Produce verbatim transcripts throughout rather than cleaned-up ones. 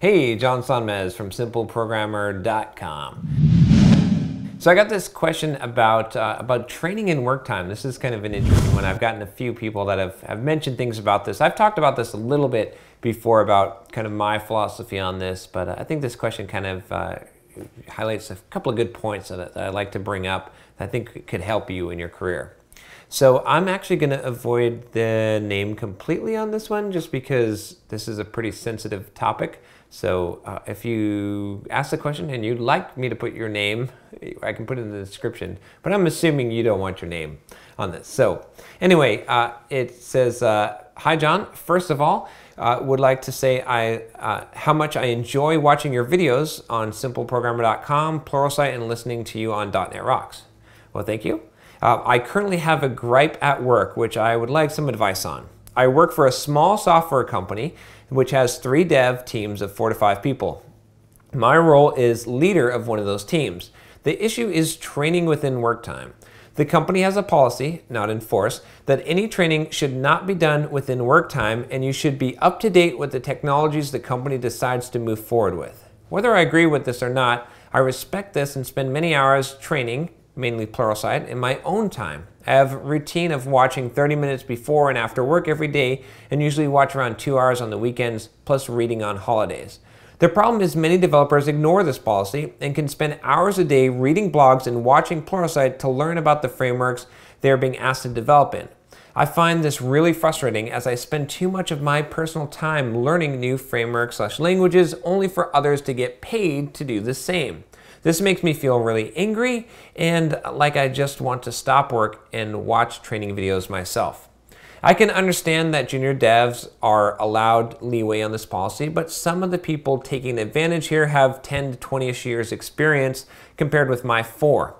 Hey, John Sonmez from simple programmer dot com. So I got this question about uh, about training and work time. This is kind of an interesting one. I've gotten a few people that have, have mentioned things about this. I've talked about this a little bit before about kind of my philosophy on this, but I think this question kind of uh, highlights a couple of good points that I like to bring up that I think could help you in your career. So I'm actually going to avoid the name completely on this one just because this is a pretty sensitive topic. So uh, if you ask the question and you'd like me to put your name, I can put it in the description, but I'm assuming you don't want your name on this. So anyway, uh, it says, uh, hi John, first of all, uh, would like to say I, uh, how much I enjoy watching your videos on simple programmer dot com, Pluralsight, and listening to you on dot net Rocks. Well, thank you. Uh, I currently have a gripe at work, which I would like some advice on. I work for a small software company, which has three dev teams of four to five people. My role is leader of one of those teams. The issue is training within work time. The company has a policy, not enforced, that any training should not be done within work time, and you should be up to date with the technologies the company decides to move forward with. Whether I agree with this or not, I respect this and spend many hours training, mainly Pluralsight, in my own time. I have a routine of watching thirty minutes before and after work every day, and usually watch around two hours on the weekends, plus reading on holidays. The problem is many developers ignore this policy and can spend hours a day reading blogs and watching Pluralsight to learn about the frameworks they are being asked to develop in. I find this really frustrating as I spend too much of my personal time learning new frameworks slash languages only for others to get paid to do the same. This makes me feel really angry and like I just want to stop work and watch training videos myself. I can understand that junior devs are allowed leeway on this policy, but some of the people taking advantage here have ten to twenty-ish years experience compared with my four.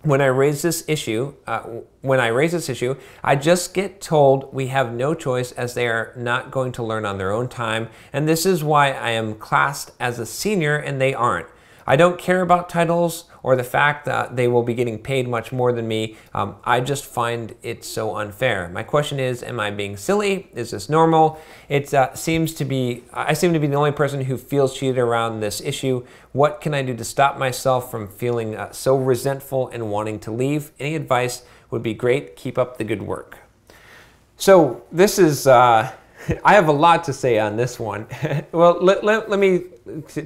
When I raise this issue, uh, when I raise this issue, I just get told we have no choice as they are not going to learn on their own time, and this is why I am classed as a senior and they aren't. I don't care about titles or the fact that they will be getting paid much more than me. Um, I just find it so unfair. My question is, am I being silly? Is this normal? It uh, seems to be, I seem to be the only person who feels cheated around this issue. What can I do to stop myself from feeling uh, so resentful and wanting to leave? Any advice would be great. Keep up the good work. So this is, uh, I have a lot to say on this one. Well, let, let, let me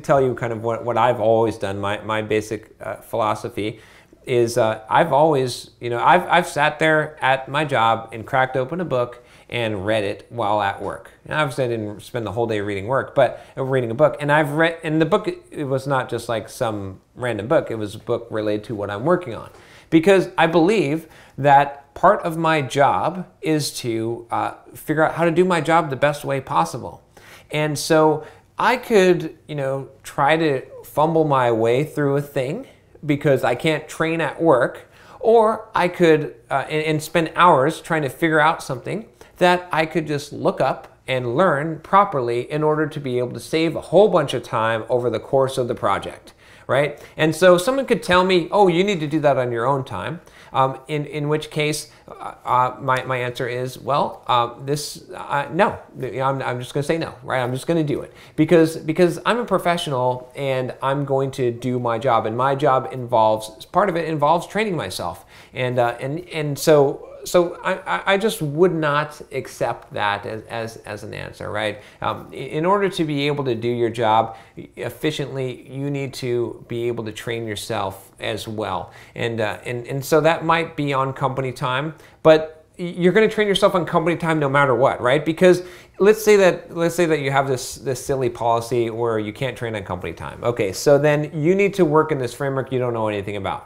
tell you kind of what, what I've always done. My, my basic uh, philosophy is uh, I've always, you know, I've, I've sat there at my job and cracked open a book and read it while at work. And obviously I didn't spend the whole day reading work, but uh, reading a book. And I've read, and the book, it was not just like some random book. It was a book related to what I'm working on. Because I believe that part of my job is to uh, figure out how to do my job the best way possible. And so I could, you know, try to fumble my way through a thing because I can't train at work, or I could uh, and, and spend hours trying to figure out something that I could just look up and learn properly in order to be able to save a whole bunch of time over the course of the project. Right? And so someone could tell me, oh, you need to do that on your own time, um, in, in which case uh, my, my answer is, well, uh, this, uh, no, I'm, I'm just going to say no, right? I'm just going to do it because, because I'm a professional and I'm going to do my job, and my job involves, part of it involves training myself. And, uh, and, and so So I, I just would not accept that as, as, as an answer, right? Um, in order to be able to do your job efficiently, you need to be able to train yourself as well. And, uh, and, and so that might be on company time, but you're going to train yourself on company time no matter what, right? Because let's say that let's say that you have this this silly policy where you can't train on company time. Okay, so then you need to work in this framework you don't know anything about.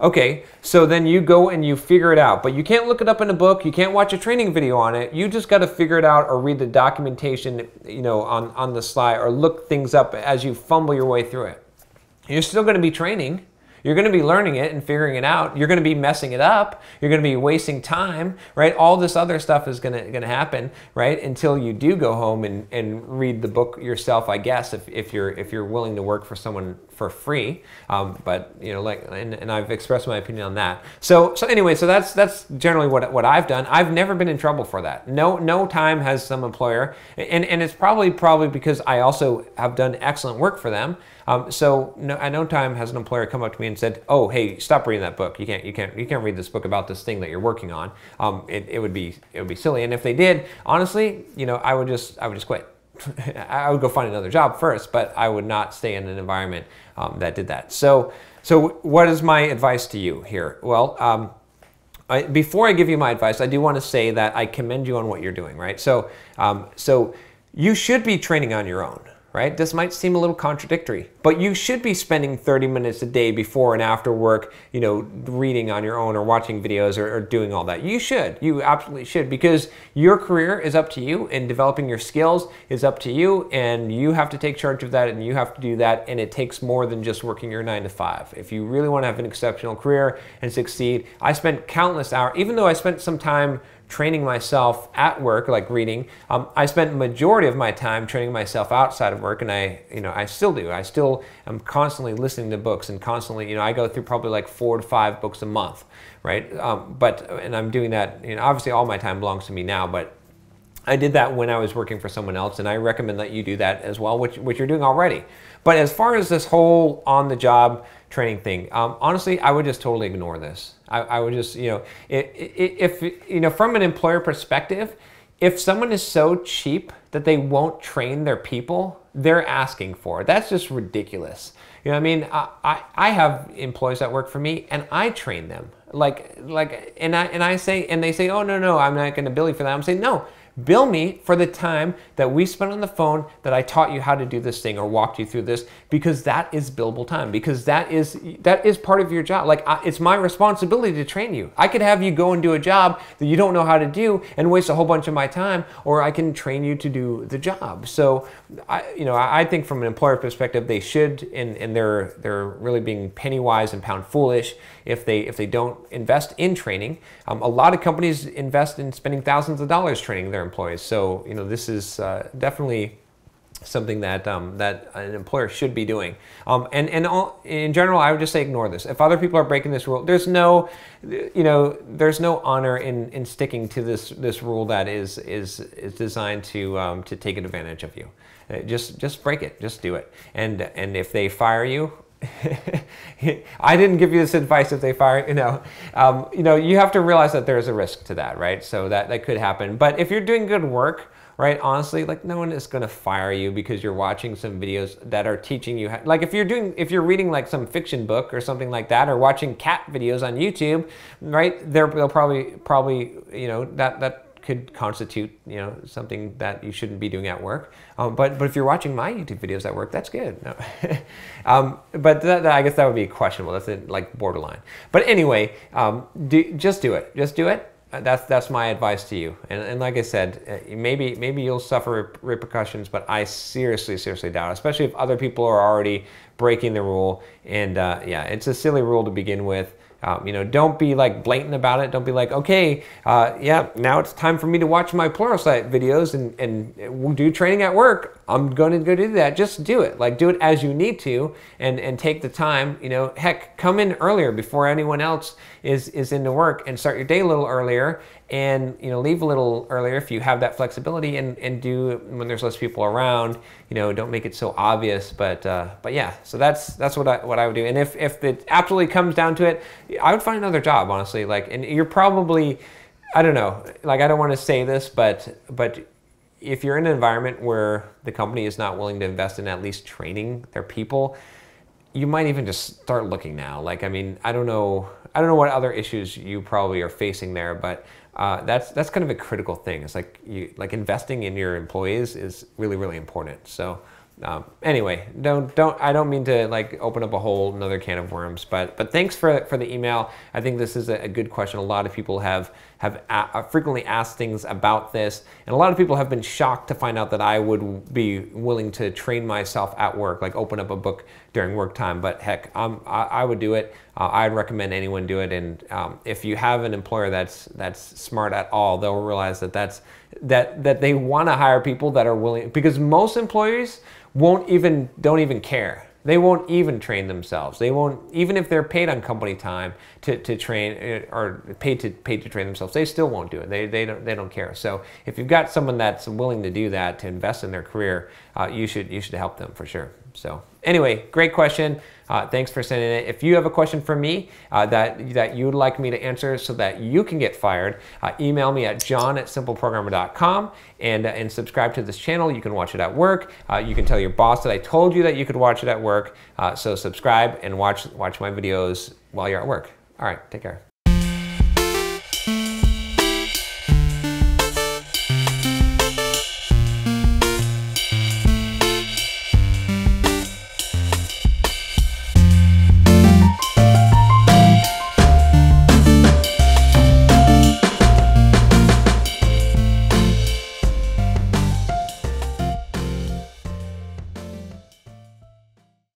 Okay, so then you go and you figure it out, but you can't look it up in a book, you can't watch a training video on it, you just got to figure it out or read the documentation, you know, on, on the slide, or look things up as you fumble your way through it. You're still going to be training, You're going to be learning it and figuring it out. You're going to be messing it up. You're going to be wasting time, right? All this other stuff is going to, going to happen, right? Until you do go home and, and read the book yourself, I guess, if, if you're if you're willing to work for someone for free. Um, but you know, like, and, and I've expressed my opinion on that. So so anyway, so that's that's generally what what I've done. I've never been in trouble for that. No no time has some employer, and and it's probably probably because I also have done excellent work for them. Um, so no, at no time has an employer come up to me and said, "Oh, hey, stop reading that book. You can't, you can't, you can't read this book about this thing that you're working on." Um, it, it would be, it would be silly. And if they did, honestly, you know, I would just, I would just quit. I would go find another job first, but I would not stay in an environment um, that did that. So, so what is my advice to you here? Well, um, I, before I give you my advice, I do want to say that I commend you on what you're doing, right? So, um, so you should be training on your own. Right? This might seem a little contradictory, but you should be spending thirty minutes a day before and after work, you know, reading on your own or watching videos or, or doing all that. You should. You absolutely should, because your career is up to you and developing your skills is up to you, and you have to take charge of that and you have to do that, and it takes more than just working your nine to five. If you really want to have an exceptional career and succeed, I spent countless hours, even though I spent some time training myself at work, like reading. Um, I spent majority of my time training myself outside of work, and I, you know, I still do. I still am constantly listening to books and constantly, you know, I go through probably like four to five books a month, right? Um, but and I'm doing that. You know, obviously, all my time belongs to me now, but I did that when I was working for someone else, and I recommend that you do that as well, which which you're doing already. But as far as this whole on-the-job training thing, um, honestly, I would just totally ignore this. I, I would just, you know, if, if, you know, from an employer perspective, if someone is so cheap that they won't train their people, they're asking for it. That's just ridiculous. You know what I mean? I, I, I have employees that work for me, and I train them. Like, like, and I, and I say, and they say, oh, no, no, I'm not going to bill you for that. I'm saying, no. Bill me for the time that we spent on the phone that I taught you how to do this thing or walked you through this, because that is billable time, because that is that is part of your job. Like, I, it's my responsibility to train you. I could have you go and do a job that you don't know how to do and waste a whole bunch of my time, or I can train you to do the job. So, I, you know, I think from an employer perspective, they should, and, and they're they're really being penny wise and pound foolish if they if they don't invest in training. Um, a lot of companies invest in spending thousands of dollars training their employees. So, you know, this is uh, definitely something that um, that an employer should be doing. Um, and and all, in general, I would just say ignore this. If other people are breaking this rule, there's no, you know, there's no honor in in sticking to this this rule that is is is designed to um, to take advantage of you. Uh, just just break it. Just do it. And and if they fire you. I didn't give you this advice if they fire, you know, um, you know, you have to realize that there's a risk to that, right? So that, that could happen. But if you're doing good work, right, honestly, like no one is going to fire you because you're watching some videos that are teaching you how, like if you're doing, if you're reading like some fiction book or something like that, or watching cat videos on YouTube, right, they're, they'll probably, probably, you know, that, that could constitute, you know, something that you shouldn't be doing at work. Um, but but if you're watching my YouTube videos at work, that's good. No. um, but that, that, I guess that would be questionable. That's it, like borderline. But anyway, um, do, just do it. Just do it. That's that's my advice to you. And, and like I said, maybe maybe you'll suffer repercussions, but I seriously seriously doubt it, especially if other people are already breaking the rule. And uh, yeah, it's a silly rule to begin with. Um, you know, don't be like blatant about it. Don't be like, okay, uh, yeah, now it's time for me to watch my Pluralsight videos and, and we'll do training at work. I'm going to go do that. Just do it. Like, do it as you need to, and, and take the time, you know, heck, come in earlier before anyone else is, is into work, and start your day a little earlier, and, you know, leave a little earlier if you have that flexibility, and, and do when there's less people around, you know, don't make it so obvious, but, uh, but yeah, so that's, that's what I, what I would do. And if, if it absolutely comes down to it, I would find another job, honestly. Like, and you're probably, I don't know, like, I don't want to say this, but, but if you're in an environment where the company is not willing to invest in at least training their people, you might even just start looking now. Like, I mean, I don't know, I don't know what other issues you probably are facing there, but uh, that's that's kind of a critical thing. It's like you, like investing in your employees is really, really important. So Um, anyway, don't don't I don't mean to like open up a whole another can of worms, but but thanks for for the email. I think this is a good question. A lot of people have have a, frequently asked things about this, and a lot of people have been shocked to find out that I would be willing to train myself at work, like open up a book during work time. But heck, um, I, I would do it. Uh, I'd recommend anyone do it. And um, if you have an employer that's that's smart at all, they'll realize that that's that that they want to hire people that are willing, because most employers won't even, don't even care. They won't even train themselves. They won't, even if they're paid on company time to, to train, or paid to paid to train themselves, they still won't do it. They, they, don't, they don't care. So if you've got someone that's willing to do that, to invest in their career, uh, you should, you should help them for sure. So anyway, great question. Uh, thanks for sending it. If you have a question for me uh, that, that you'd like me to answer so that you can get fired, uh, email me at john at simpleprogrammer dot com and, uh, and subscribe to this channel. You can watch it at work. Uh, you can tell your boss that I told you that you could watch it at work. Uh, so subscribe and watch, watch my videos while you're at work. All right, take care.